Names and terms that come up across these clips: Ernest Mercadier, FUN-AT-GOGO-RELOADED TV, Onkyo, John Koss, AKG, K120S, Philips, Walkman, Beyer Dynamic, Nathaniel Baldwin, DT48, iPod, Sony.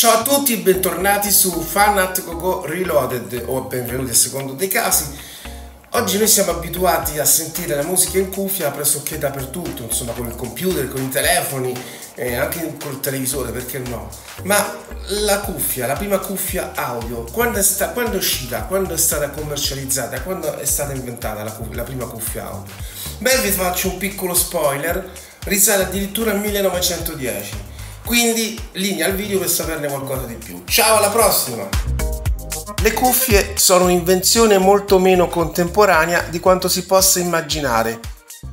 Ciao a tutti, bentornati su FUN-AT-GOGO-RELOADED o benvenuti a secondo dei casi. Oggi noi siamo abituati a sentire la musica in cuffia pressoché dappertutto, insomma con il computer, con i telefoni, anche col televisore, perché no? Ma la cuffia, la prima cuffia audio, quando è uscita, quando è stata commercializzata, quando è stata inventata la prima cuffia audio? Beh, vi faccio un piccolo spoiler, risale addirittura al 1910. Quindi linea al video per saperne qualcosa di più. Ciao, alla prossima! Le cuffie sono un'invenzione molto meno contemporanea di quanto si possa immaginare.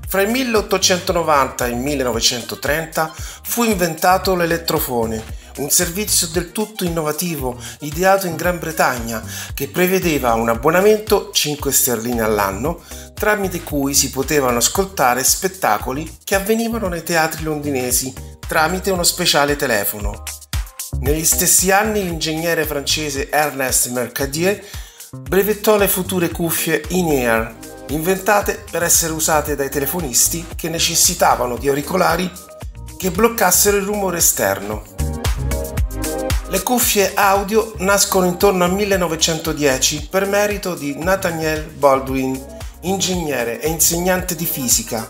Fra il 1890 e il 1930 fu inventato l'elettrofone, un servizio del tutto innovativo ideato in Gran Bretagna che prevedeva un abbonamento 5 sterline all'anno tramite cui si potevano ascoltare spettacoli che avvenivano nei teatri londinesi tramite uno speciale telefono. Negli stessi anni l'ingegnere francese Ernest Mercadier brevettò le future cuffie in-ear, inventate per essere usate dai telefonisti che necessitavano di auricolari che bloccassero il rumore esterno. Le cuffie audio nascono intorno al 1910 per merito di Nathaniel Baldwin, ingegnere e insegnante di fisica,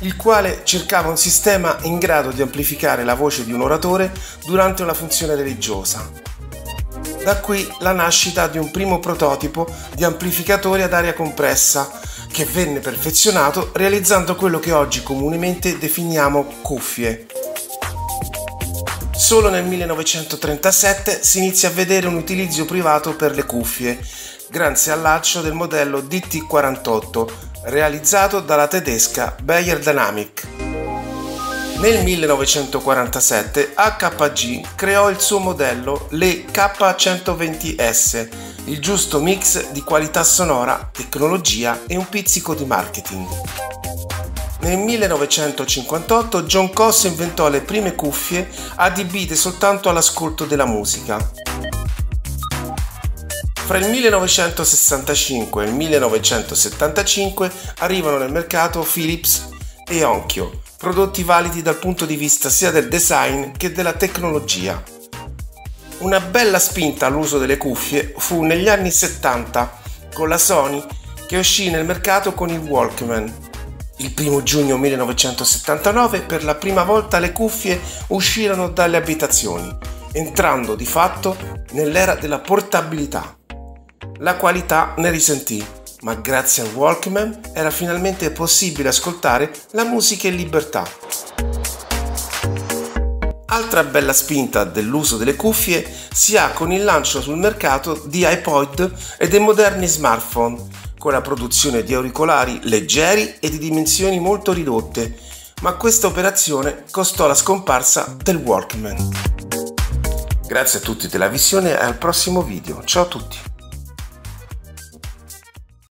il quale cercava un sistema in grado di amplificare la voce di un oratore durante una funzione religiosa. Da qui la nascita di un primo prototipo di amplificatore ad aria compressa, che venne perfezionato realizzando quello che oggi comunemente definiamo cuffie. Solo nel 1937 si inizia a vedere un utilizzo privato per le cuffie, grazie al lancio del modello DT48, realizzato dalla tedesca Beyer Dynamic. Nel 1947 AKG creò il suo modello, le K120S, il giusto mix di qualità sonora, tecnologia e un pizzico di marketing. Nel 1958 John Koss inventò le prime cuffie adibite soltanto all'ascolto della musica. Fra il 1965 e il 1975 arrivano nel mercato Philips e Onkyo, prodotti validi dal punto di vista sia del design che della tecnologia. Una bella spinta all'uso delle cuffie fu negli anni 70 con la Sony, che uscì nel mercato con il Walkman. Il 1 giugno 1979 per la prima volta le cuffie uscirono dalle abitazioni, entrando di fatto nell'era della portabilità. La qualità ne risentì, ma grazie al Walkman era finalmente possibile ascoltare la musica in libertà. Altra bella spinta dell'uso delle cuffie si ha con il lancio sul mercato di iPod e dei moderni smartphone, con la produzione di auricolari leggeri e di dimensioni molto ridotte, ma questa operazione costò la scomparsa del Walkman. Grazie a tutti della visione e al prossimo video. Ciao a tutti!